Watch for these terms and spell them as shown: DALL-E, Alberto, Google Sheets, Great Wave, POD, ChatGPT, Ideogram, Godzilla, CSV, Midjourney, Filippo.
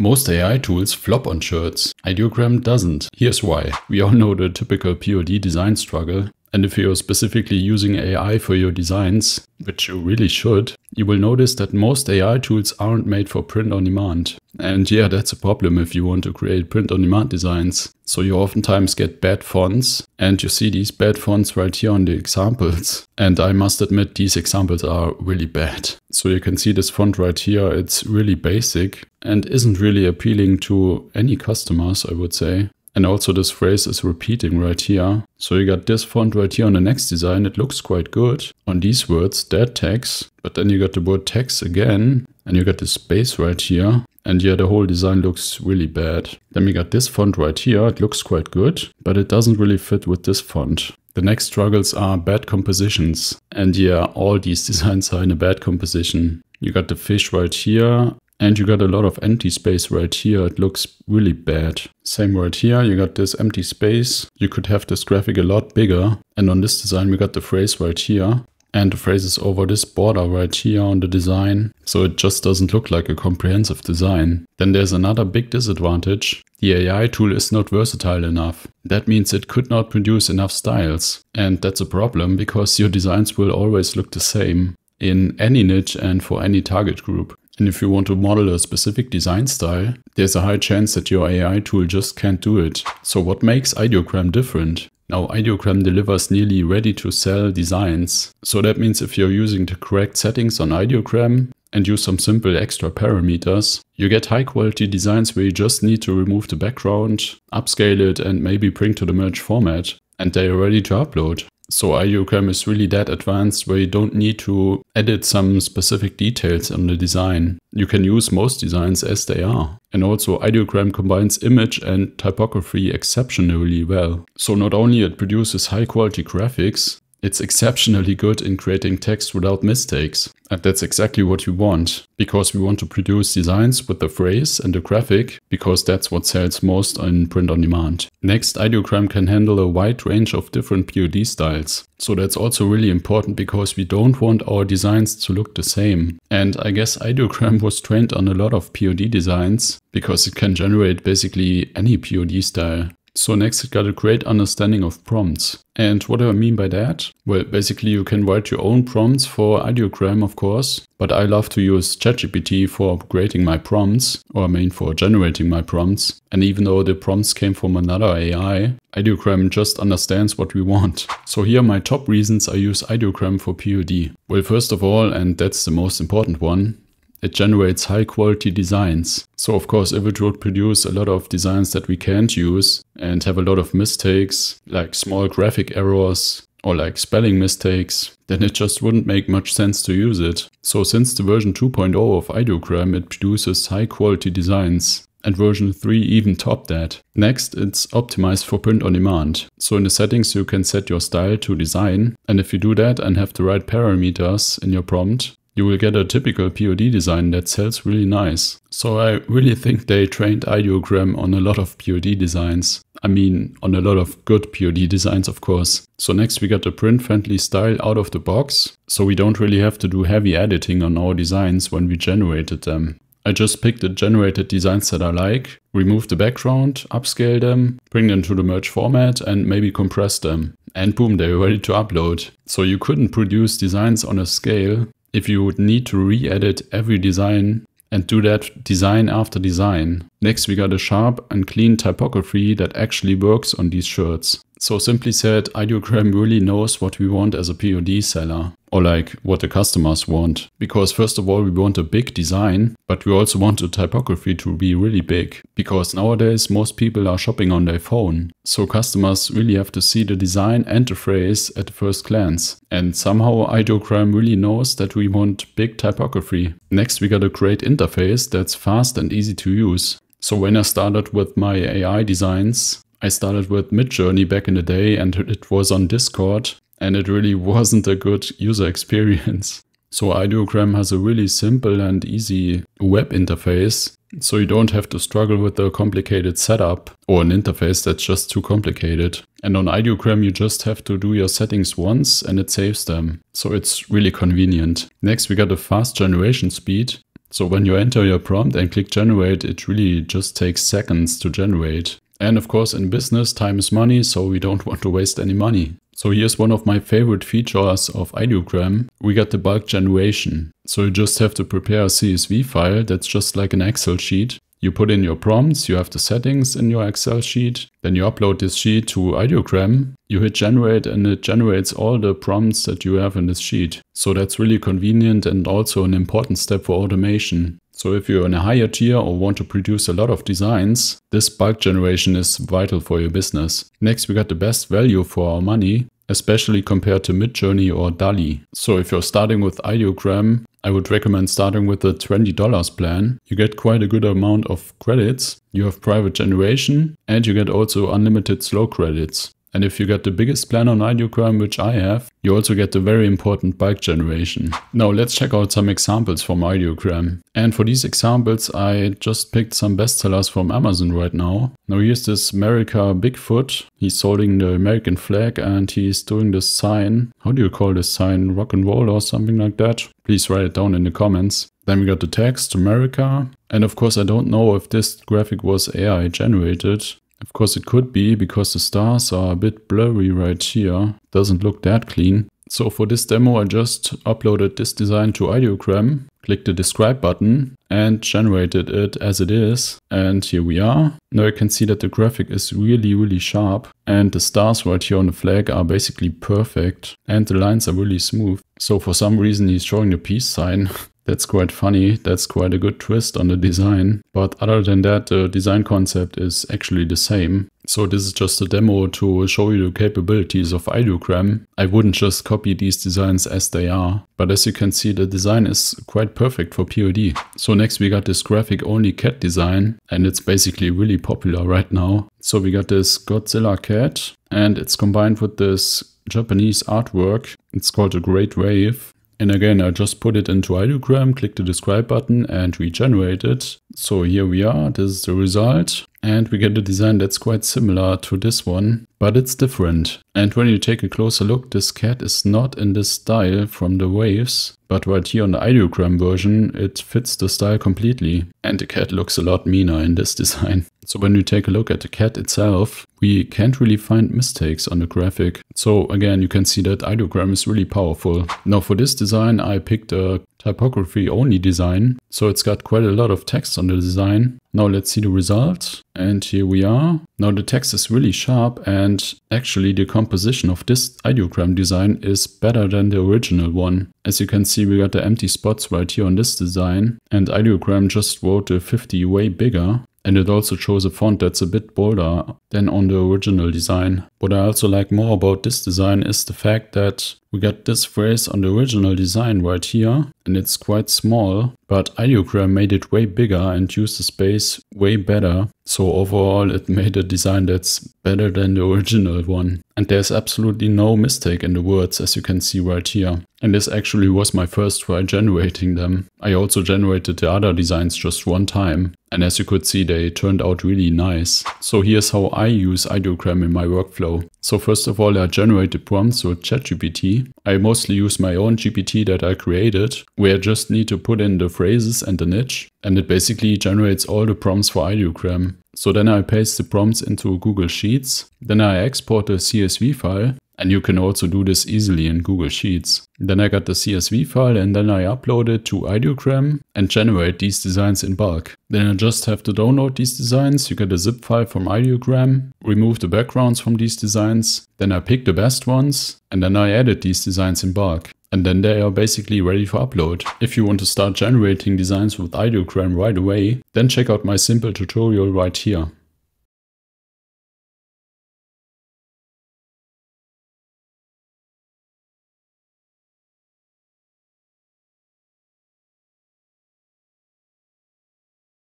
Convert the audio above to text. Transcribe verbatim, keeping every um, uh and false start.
Most A I tools flop on shirts. Ideogram doesn't. Here's why. We all know the typical P O D design struggle. And if you're specifically using A I for your designs, which you really should, you will notice that most A I tools aren't made for print on demand. And yeah, that's a problem if you want to create print on demand designs. So you oftentimes get bad fonts, and you see these bad fonts right here on the examples. And I must admit, these examples are really bad. So you can see this font right here, it's really basic and isn't really appealing to any customers, I would say. And also this phrase is repeating right here. So you got this font right here on the next design. It looks quite good on these words, that text. But then you got the word text again. And you got the space right here. And yeah, the whole design looks really bad. Then we got this font right here. It looks quite good, but it doesn't really fit with this font. The next struggles are bad compositions. And yeah, all these designs are in a bad composition. You got the fish right here. And you got a lot of empty space right here. It looks really bad. Same right here. You got this empty space. You could have this graphic a lot bigger. And on this design, we got the phrase right here. And the phrase is over this border right here on the design. So it just doesn't look like a comprehensive design. Then there's another big disadvantage. The A I tool is not versatile enough. That means it could not produce enough styles. And that's a problem because your designs will always look the same in any niche and for any target group. And if you want to model a specific design style, there's a high chance that your A I tool just can't do it. So what makes Ideogram different? Now, Ideogram delivers nearly ready-to-sell designs. So that means if you're using the correct settings on Ideogram and use some simple extra parameters, you get high-quality designs where you just need to remove the background, upscale it, and maybe bring to the merge format. And they are ready to upload. So Ideogram is really that advanced where you don't need to edit some specific details on the design. You can use most designs as they are. And also Ideogram combines image and typography exceptionally well. So not only it produces high quality graphics, it's exceptionally good in creating text without mistakes. And that's exactly what you want, because we want to produce designs with the phrase and the graphic, because that's what sells most in print on demand. Next, Ideogram can handle a wide range of different P O D styles. So that's also really important because we don't want our designs to look the same. And I guess Ideogram was trained on a lot of P O D designs because it can generate basically any P O D style. So next, it got a great understanding of prompts. And what do I mean by that? Well, basically you can write your own prompts for Ideogram, of course, but I love to use ChatGPT for creating my prompts, or I mean for generating my prompts. And even though the prompts came from another A I, Ideogram just understands what we want. So here are my top reasons I use Ideogram for P O D. Well, first of all, and that's the most important one, it generates high quality designs. So of course, if it would produce a lot of designs that we can't use and have a lot of mistakes, like small graphic errors or like spelling mistakes, then it just wouldn't make much sense to use it. So since the version two point oh of Ideogram, it produces high quality designs. And version three even topped that. Next, it's optimized for print on demand. So in the settings, you can set your style to design. And if you do that and have the right parameters in your prompt, you will get a typical P O D design that sells really nice. So I really think they trained Ideogram on a lot of P O D designs. I mean, on a lot of good P O D designs, of course. So next we got a print-friendly style out of the box. So we don't really have to do heavy editing on our designs when we generated them. I just picked the generated designs that I like, remove the background, upscale them, bring them to the merge format, and maybe compress them. And boom, they're ready to upload. So you couldn't produce designs on a scale if you would need to re-edit every design and do that design after design. Next, we got a sharp and clean typography that actually works on these shirts. So simply said, Ideogram really knows what we want as a P O D seller, or like what the customers want. Because first of all, we want a big design, but we also want the typography to be really big. Because nowadays, most people are shopping on their phone. So customers really have to see the design and the phrase at the first glance. And somehow Ideogram really knows that we want big typography. Next, we got a great interface that's fast and easy to use. So when I started with my A I designs, I started with Midjourney back in the day, and it was on Discord, and it really wasn't a good user experience. So Ideogram has a really simple and easy web interface, so you don't have to struggle with a complicated setup or an interface that's just too complicated. And on Ideogram, you just have to do your settings once and it saves them. So it's really convenient. Next, we got a fast generation speed. So when you enter your prompt and click generate, it really just takes seconds to generate. And of course, in business, time is money, so we don't want to waste any money. So here's one of my favorite features of Ideogram. We got the bulk generation. So you just have to prepare a C S V file that's just like an Excel sheet. You put in your prompts, you have the settings in your Excel sheet, then you upload this sheet to Ideogram, you hit generate and it generates all the prompts that you have in this sheet. So that's really convenient and also an important step for automation. So if you're in a higher tier or want to produce a lot of designs, this bulk generation is vital for your business. Next, we got the best value for our money, especially compared to Midjourney or DALL-E. So if you're starting with Ideogram, I would recommend starting with the twenty dollar plan. You get quite a good amount of credits, you have private generation, and you get also unlimited slow credits. And if you get the biggest plan on Ideogram, which I have, you also get the very important bulk generation. Now let's check out some examples from Ideogram. And for these examples, I just picked some bestsellers from Amazon right now. Now here's this America Bigfoot. He's holding the American flag and he's doing this sign. How do you call this sign? Rock and roll or something like that? Please write it down in the comments. Then we got the text, America. And of course, I don't know if this graphic was A I generated. Of course it could be, because the stars are a bit blurry right here. Doesn't look that clean. So for this demo I just uploaded this design to Ideogram, clicked the describe button and generated it as it is. And here we are. Now you can see that the graphic is really really sharp and the stars right here on the flag are basically perfect and the lines are really smooth. So for some reason he's showing the peace sign. That's quite funny, that's quite a good twist on the design. But other than that, the design concept is actually the same. So this is just a demo to show you the capabilities of Ideogram. I wouldn't just copy these designs as they are. But as you can see, the design is quite perfect for P O D. So next we got this graphic-only cat design. And it's basically really popular right now. So we got this Godzilla cat. And it's combined with this Japanese artwork. It's called a Great Wave. And again, I just put it into Ideogram, click the describe button and we generate it. So here we are, this is the result. And we get a design that's quite similar to this one, but it's different. And when you take a closer look, this cat is not in this style from the waves, but right here on the Ideogram version, it fits the style completely. And the cat looks a lot meaner in this design. So when you take a look at the cat itself, we can't really find mistakes on the graphic. So again, you can see that Ideogram is really powerful. Now for this design, I picked a typography only design. So it's got quite a lot of text on the design. Now let's see the result. And here we are. Now the text is really sharp and actually the composition of this Ideogram design is better than the original one. As you can see, we got the empty spots right here on this design and Ideogram just wrote the fifty way bigger. And it also chose a font that's a bit bolder than on the original design. What I also like more about this design is the fact that we got this phrase on the original design right here, and it's quite small, but Ideogram made it way bigger and used the space way better. So overall it made a design that's better than the original one. And there's absolutely no mistake in the words, as you can see right here. And this actually was my first try generating them. I also generated the other designs just one time. And as you could see, they turned out really nice. So here's how I use Ideogram in my workflow. So first of all, I generate the prompts with ChatGPT. I mostly use my own G P T that I created, where I just need to put in the phrases and the niche. And it basically generates all the prompts for Ideogram. So then I paste the prompts into Google Sheets. Then I export a C S V file. And you can also do this easily in Google Sheets. Then I got the C S V file and then I upload it to Ideogram and generate these designs in bulk. Then I just have to download these designs. You get a zip file from Ideogram, remove the backgrounds from these designs. Then I pick the best ones and then I edit these designs in bulk. And then they are basically ready for upload. If you want to start generating designs with Ideogram right away, then check out my simple tutorial right here.